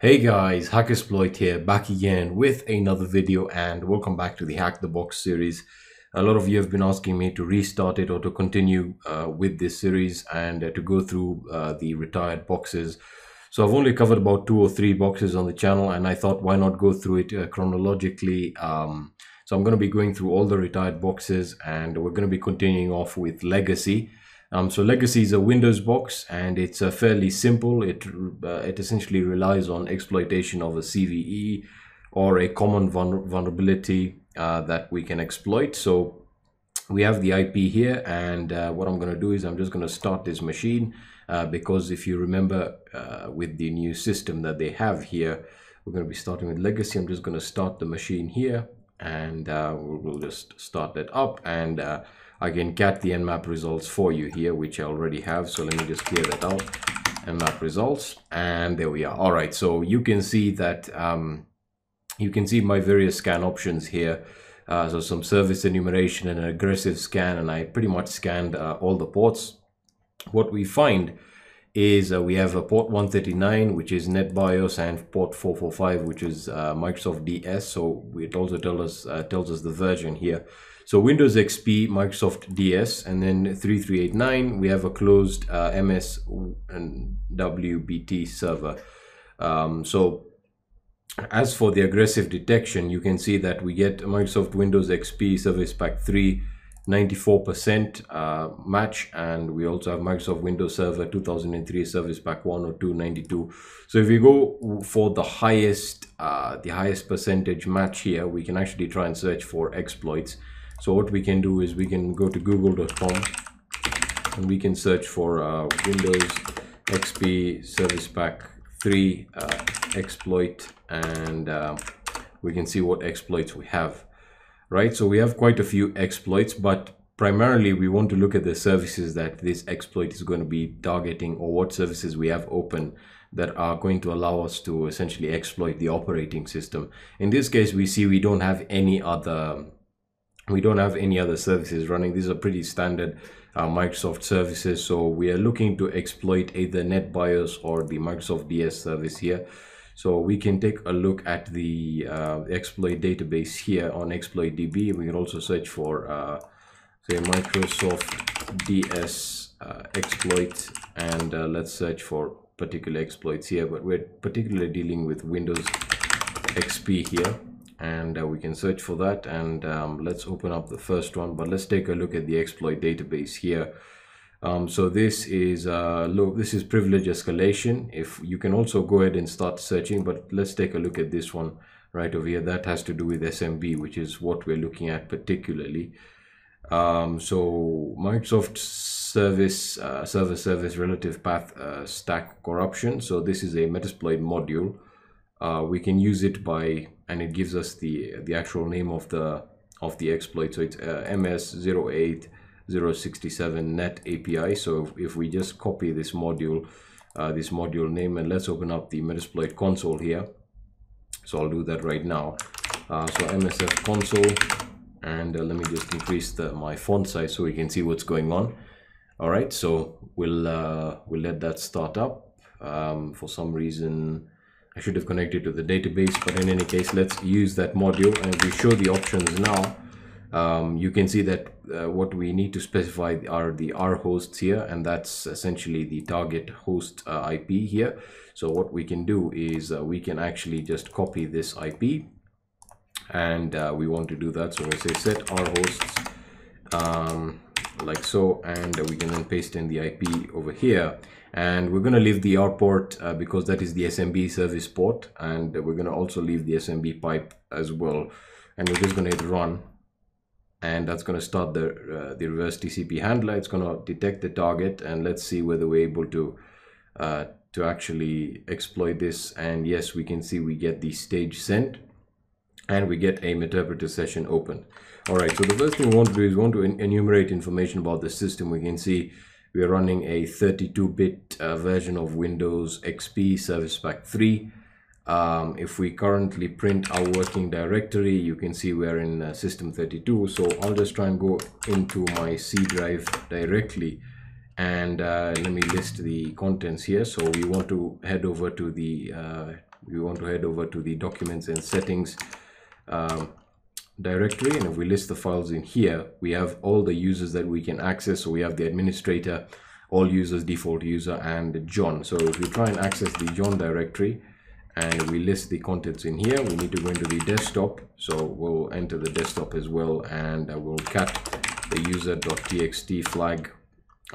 Hey guys, Exploit here, back again with another video, and welcome back to the Hack the Box series. A lot of you have been asking me to restart it or to continue with this series and to go through the retired boxes. So I've only covered about 2 or 3 boxes on the channel, and I thought why not go through it chronologically. So I'm going to be going through all the retired boxes, and we're going to be continuing off with Legacy. So Legacy is a Windows box, and it's fairly simple. It essentially relies on exploitation of a CVE or a common vulnerability that we can exploit. So we have the IP here, and what I'm going to do is I'm just going to start this machine because if you remember with the new system that they have here, we're going to be starting with Legacy. I'm just going to start the machine here, and we'll just start that up, and I can cat the nmap results for you here, which I already have. So let me just clear that out, nmap results, and there we are. All right, so you can see that you can see my various scan options here. So some service enumeration and an aggressive scan, and I pretty much scanned all the ports. What we find is we have a port 139, which is NetBIOS, and port 445, which is Microsoft DS. So it also tells us the version here. So Windows XP, Microsoft DS, and then 3389, we have a closed MS and WBT server. So as for the aggressive detection, you can see that we get Microsoft Windows XP Service Pack 3, 94% match, and we also have Microsoft Windows Server 2003 Service Pack 102, 92. So if we go for the highest percentage match here, we can actually try and search for exploits. So what we can do is we can go to google.com and we can search for Windows XP Service Pack 3 exploit, and we can see what exploits we have. Right, so we have quite a few exploits, but primarily we want to look at the services that this exploit is going to be targeting, or what services we have open that are going to allow us to essentially exploit the operating system. In this case, we see we don't have any other services running. These are pretty standard Microsoft services. So we are looking to exploit either NetBIOS or the Microsoft DS service here. So we can take a look at the exploit database here on ExploitDB. We can also search for say Microsoft DS exploit, and let's search for particular exploits here, but we're particularly dealing with Windows XP here. And we can search for that, and let's open up the first one, but let's take a look at the exploit database here. So this is privilege escalation. If you can also go ahead and start searching, but let's take a look at this one right over here. That has to do with SMB, which is what we're looking at particularly. So Microsoft service relative path stack corruption. So this is a Metasploit module. We can use it by, and it gives us the actual name of the exploit. So it's MS08-067 net API. So if we just copy this module name, and let's open up the Metasploit console here. So I'll do that right now. So MSF console, and let me just increase my font size so we can see what's going on. All right, so we'll let that start up. For some reason, I should have connected to the database, but in any case, let's use that module. And if we show the options now, you can see that what we need to specify are the R hosts here, and that's essentially the target host IP here. So what we can do is we can actually just copy this IP, and we want to do that. So we say set R hosts like so, and we can then paste in the IP over here, and we're going to leave the R port because that is the SMB service port, and we're going to also leave the SMB pipe as well, and we're just going to hit run, and that's going to start the reverse TCP handler. It's going to detect the target, and let's see whether we're able to actually exploit this. And yes, we can see we get the stage sent, and we get a Meterpreter session open. All right, so the first thing we want to do is we want to enumerate information about the system. We can see we are running a 32-bit version of Windows XP Service Pack 3. If we currently print our working directory, you can see we're in system 32. So I'll just try and go into my C drive directly and let me list the contents here. So we want to head over to the documents and settings directory, and if we list the files in here, we have all the users that we can access. So we have the administrator, all users, default user, and John. So if we try and access the John directory and we list the contents in here, we need to go into the desktop. So we'll enter the desktop as well, and I will cat the user.txt flag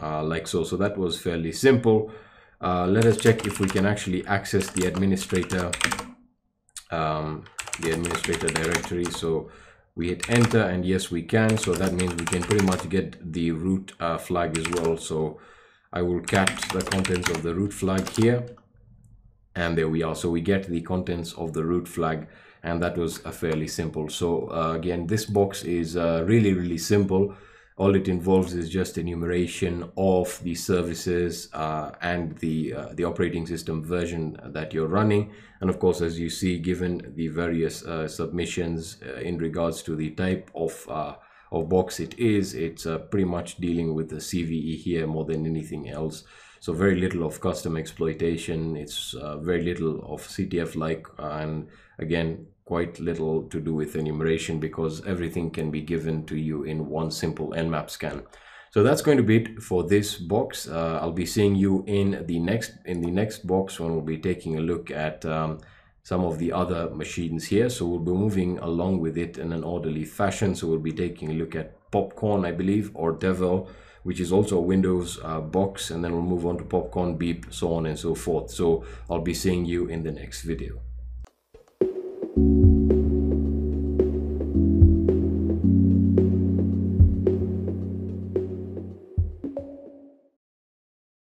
like so. So that was fairly simple. Let us check if we can actually access the administrator directory. So we hit enter, and yes, we can. So that means we can pretty much get the root flag as well. So I will cat the contents of the root flag here, and there we are. So we get the contents of the root flag, and that was a fairly simple. So again, this box is really simple. All it involves is just enumeration of the services and the operating system version that you're running. And of course, as you see, given the various submissions in regards to the type of box it is, it's pretty much dealing with the CVE here more than anything else. So very little of custom exploitation. It's very little of CTF-like, and again, quite little to do with enumeration, because everything can be given to you in one simple nmap scan. So that's going to be it for this box. I'll be seeing you in the next box, when we'll be taking a look at some of the other machines here. So we'll be moving along with it in an orderly fashion. So we'll be taking a look at Popcorn, I believe, or Devil, which is also a Windows box, and then we'll move on to Popcorn, Beep, so on and so forth. So I'll be seeing you in the next video.